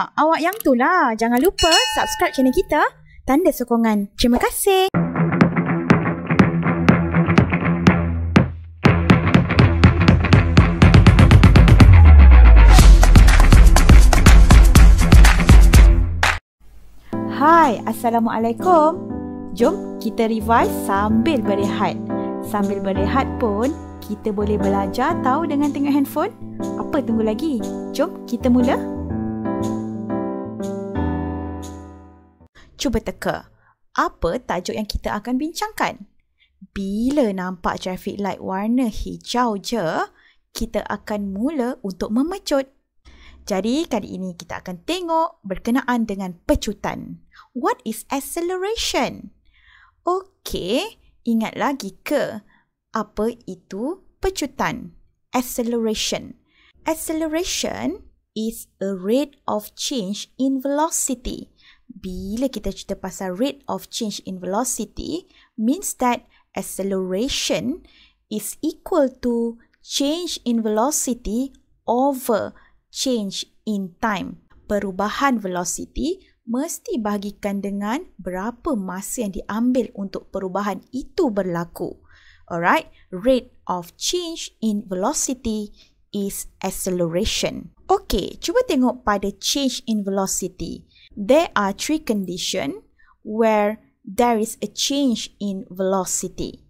Mak, awak yang tu lah. Jangan lupa subscribe channel kita. Tanda sokongan. Terima kasih. Hai, Assalamualaikum. Jom kita revise sambil berehat. Sambil berehat pun kita boleh belajar tahu dengan tengok handphone. Apa tunggu lagi? Jom kita mula. Cuba teka, apa tajuk yang kita akan bincangkan? Bila nampak traffic light warna hijau je, kita akan mula untuk memecut. Jadi kali ini kita akan tengok berkenaan dengan pecutan. What is acceleration? Okey, ingat lagi ke? Apa itu pecutan? Acceleration. Acceleration is a rate of change in velocity. Bila kita cerita pasal rate of change in velocity, means that acceleration is equal to change in velocity over change in time. Perubahan velocity mesti bahagikan dengan berapa masa yang diambil untuk perubahan itu berlaku. Alright, rate of change in velocity is acceleration. Okay, cuba tengok pada change in velocity. There are three conditions where there is a change in velocity.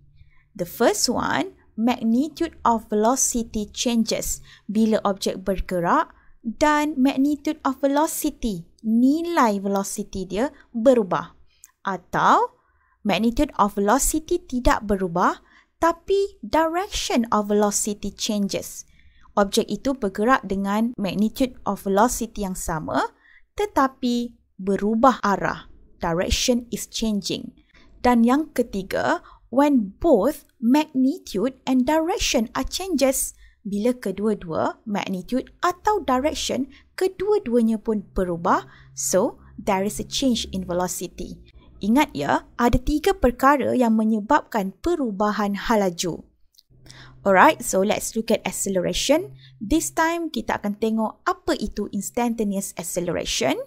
The first one, magnitude of velocity changes bila objek bergerak, dan magnitude of velocity, nilai velocity dia berubah. Atau magnitude of velocity tidak berubah, tapi direction of velocity changes. Objek itu bergerak dengan magnitude of velocity yang sama, tetapi berubah arah. Direction is changing. Dan yang ketiga, when both magnitude and direction are changes, bila kedua-dua magnitude atau direction, kedua-duanya pun berubah, so there is a change in velocity. Ingat ya, ada tiga perkara yang menyebabkan perubahan halaju. Alright, so let's look at acceleration. This time, kita akan tengok apa itu instantaneous acceleration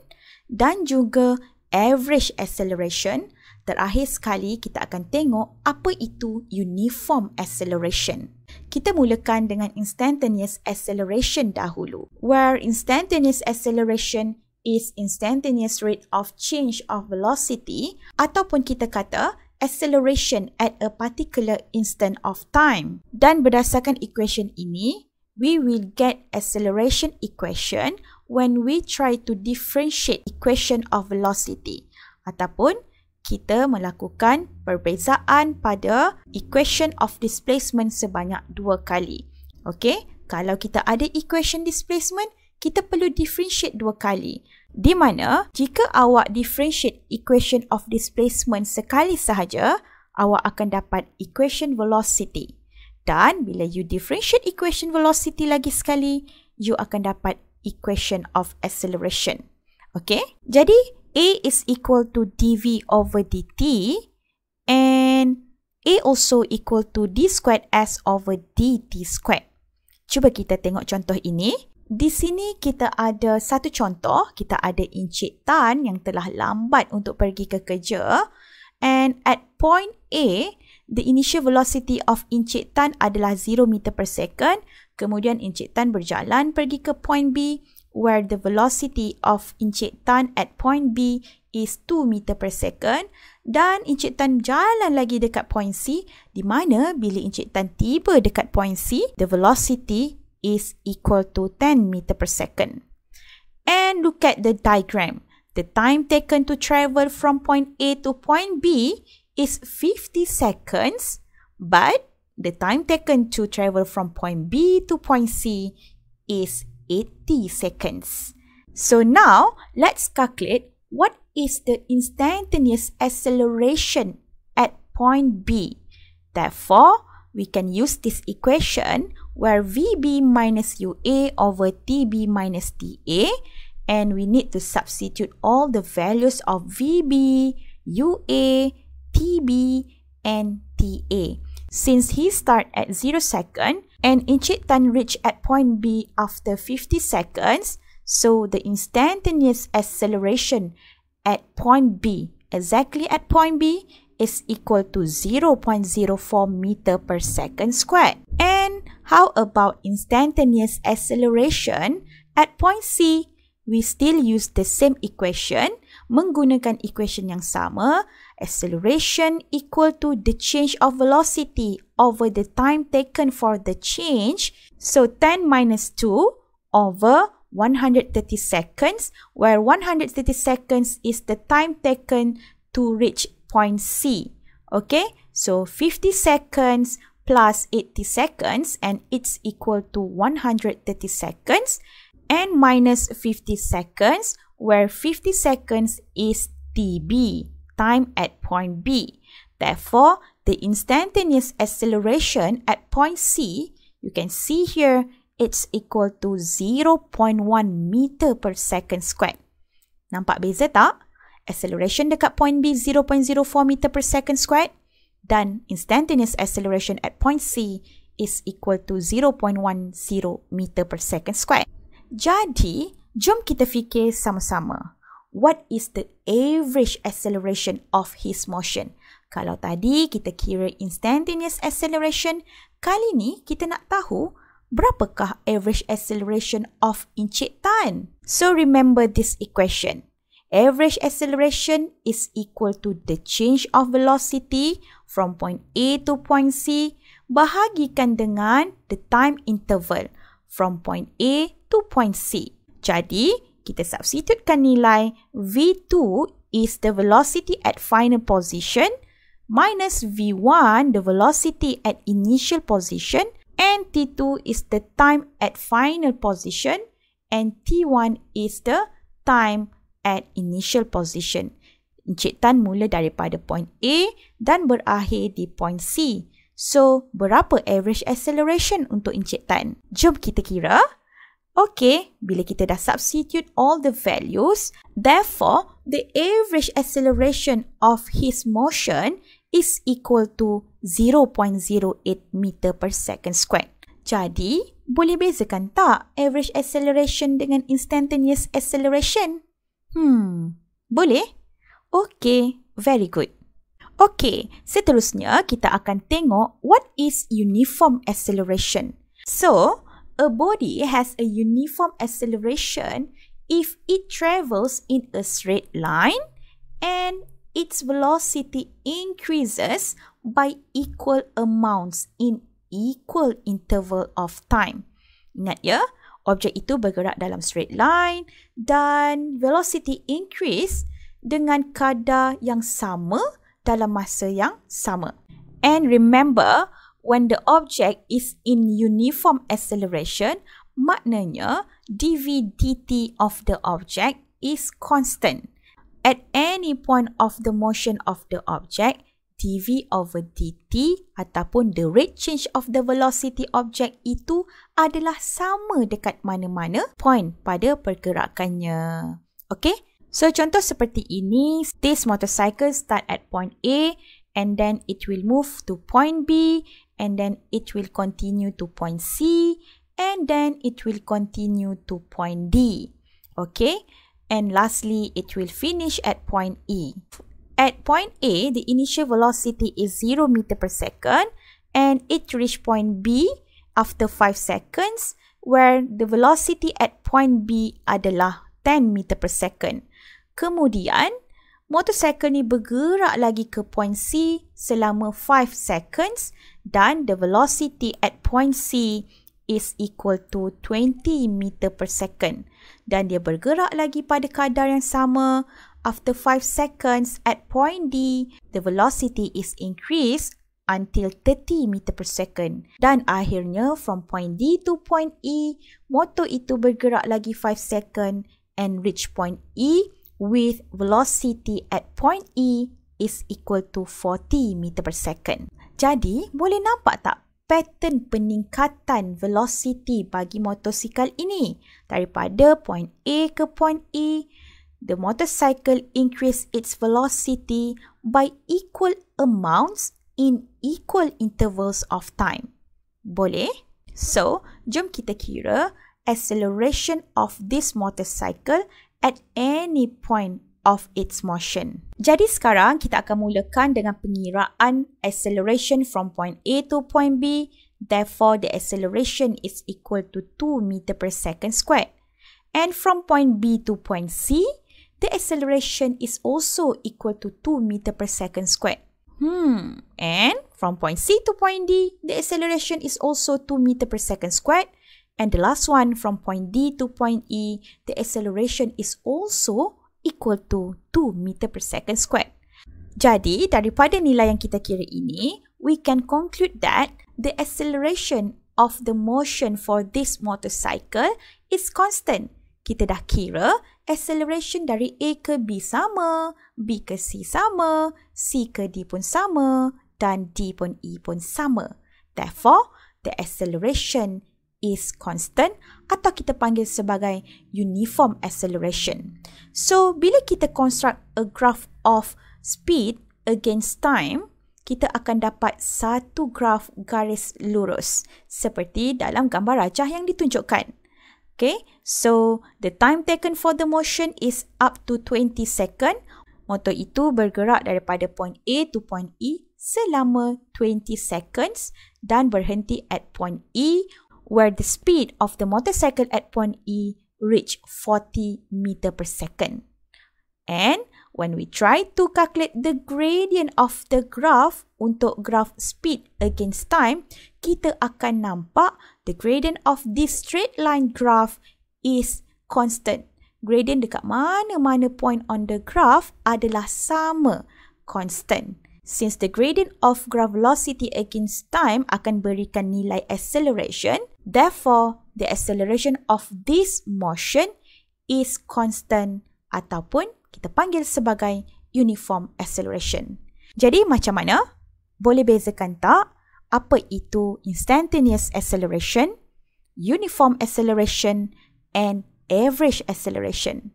dan juga average acceleration. Terakhir sekali, kita akan tengok apa itu uniform acceleration. Kita mulakan dengan instantaneous acceleration dahulu, where instantaneous acceleration is instantaneous rate of change of velocity, ataupun kita kata acceleration at a particular instant of time. Dan berdasarkan equation ini, we will get acceleration equation when we try to differentiate equation of velocity, ataupun kita melakukan perbezaan pada equation of displacement sebanyak dua kali. Okey, kalau kita ada equation displacement, kita perlu differentiate dua kali. Di mana jika awak differentiate equation of displacement sekali sahaja, awak akan dapat equation velocity. Dan bila you differentiate equation velocity lagi sekali, you akan dapat equation of acceleration. Okay? Jadi, A is equal to dv over dt and A also equal to d squared s over dt squared. Cuba kita tengok contoh ini. Di sini kita ada satu contoh, kita ada Encik Tan yang telah lambat untuk pergi ke kerja, and at point A, the initial velocity of Encik Tan adalah 0 meter per second, kemudian Encik Tan berjalan pergi ke point B, where the velocity of Encik Tan at point B is 2 meter per second, dan Encik Tan jalan lagi dekat point C, di mana bila Encik Tan tiba dekat point C, the velocity is equal to 10 meter per second. And look at the diagram. The time taken to travel from point A to point B is 50 seconds, but the time taken to travel from point B to point C is 80 seconds. So now, let's calculate what is the instantaneous acceleration at point B. Therefore, we can use this equation where VB minus UA over TB minus TA, and we need to substitute all the values of VB, UA, TB and TA. Since he start at 0 second and Encik Tan reached at point B after 50 seconds, So the instantaneous acceleration at point B, exactly at point B, is equal to 0.04 meter per second squared. And how about instantaneous acceleration at point C? We still use the same equation, menggunakan equation yang sama, acceleration equal to the change of velocity over the time taken for the change. So 10 minus 2 over 130 seconds, where 130 seconds is the time taken to reach point C. Okay, so 50 seconds plus 80 seconds and it's equal to 130 seconds. And minus 50 seconds, where 50 seconds is TB, time at point B. Therefore, the instantaneous acceleration at point C, you can see here, it's equal to 0.1 meter per second squared. Nampak beza tak? Acceleration dekat point B 0.04 meter per second squared, dan instantaneous acceleration at point C is equal to 0.10 meter per second squared. Jadi, jom kita fikir sama-sama. What is the average acceleration of his motion? Kalau tadi kita kira instantaneous acceleration, kali ni kita nak tahu berapakah average acceleration of Encik Tan. So remember this equation. Average acceleration is equal to the change of velocity from point A to point C bahagikan dengan the time interval from point A to point C. Jadi, kita substitutekan nilai V2 is the velocity at final position minus V1 the velocity at initial position, and T2 is the time at final position and T1 is the time at initial position. Encik Tan mula daripada point A dan berakhir di point C. So, berapa average acceleration untuk Encik Tan? Jom kita kira. Okay, bila kita dah substitute all the values, therefore, the average acceleration of his motion is equal to 0.08 meter per second squared. Jadi, boleh bezakan tak average acceleration dengan instantaneous acceleration? Boleh? Okay, very good. Okay, seterusnya kita akan tengok what is uniform acceleration. So, a body has a uniform acceleration if it travels in a straight line and its velocity increases by equal amounts in equal interval of time. Ingat ya, objek itu bergerak dalam straight line dan velocity increase dengan kadar yang sama dalam masa yang sama. And remember, when the object is in uniform acceleration, maknanya dv/dt of the object is constant. At any point of the motion of the object, dv over dt ataupun the rate change of the velocity object itu adalah sama dekat mana-mana point pada pergerakannya. Okay? So, contoh seperti ini, this motorcycle start at point A and then it will move to point B, and then it will continue to point C, and then it will continue to point D. Okay, and lastly, it will finish at point E. At point A, the initial velocity is 0 meter per second, and it reached point B after 5 seconds, where the velocity at point B adalah 10 meter per second. Kemudian, motorcycle ni bergerak lagi ke point C selama 5 seconds dan the velocity at point C is equal to 20 meter per second. Dan dia bergerak lagi pada kadar yang sama. After 5 seconds at point D, the velocity is increased until 30 meter per second. Dan akhirnya from point D to point E, motor itu bergerak lagi 5 second and reach point E with velocity at point E is equal to 40 meter per second. Jadi, boleh nampak tak pattern peningkatan velocity bagi motosikal ini? Daripada point A ke point E, the motorcycle increase its velocity by equal amounts in equal intervals of time. Boleh? So, jom kita kira acceleration of this motorcycle at any point of its motion. Jadi sekarang kita akan mulakan dengan pengiraan acceleration from point A to point B. Therefore, the acceleration is equal to 2 meter per second squared. And from point B to point C, the acceleration is also equal to 2 meter per second squared. And from point C to point D, the acceleration is also 2 meter per second squared. And the last one, from point D to point E, the acceleration is also equal to 2 meter per second squared. Jadi, daripada nilai yang kita kira ini, we can conclude that the acceleration of the motion for this motorcycle is constant. Kita dah kira acceleration dari A ke B sama, B ke C sama, C ke D pun sama dan D pun E pun sama. Therefore, the acceleration is constant atau kita panggil sebagai uniform acceleration. So, bila kita construct a graph of speed against time, kita akan dapat satu graf garis lurus seperti dalam gambar rajah yang ditunjukkan. Okay, so the time taken for the motion is up to 20 second. Motor itu bergerak daripada point A to point E selama 20 seconds dan berhenti at point E, where the speed of the motorcycle at point E reach 40 meter per second. And when we try to calculate the gradient of the graph untuk graph speed against time, kita akan nampak the gradient of this straight line graph is constant. Gradient dekat mana-mana point on the graph adalah sama, constant. Since the gradient of graph velocity against time akan berikan nilai acceleration, therefore, the acceleration of this motion is constant ataupun kita panggil sebagai uniform acceleration. Jadi macam mana? Boleh bezakan tak apa itu instantaneous acceleration, uniform acceleration and average acceleration?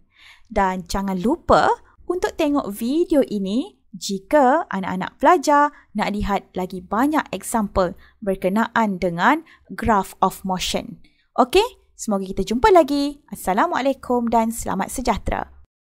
Dan jangan lupa untuk tengok video ini jika anak-anak pelajar nak lihat lagi banyak example berkenaan dengan graph of motion. Okey, semoga kita jumpa lagi. Assalamualaikum dan selamat sejahtera.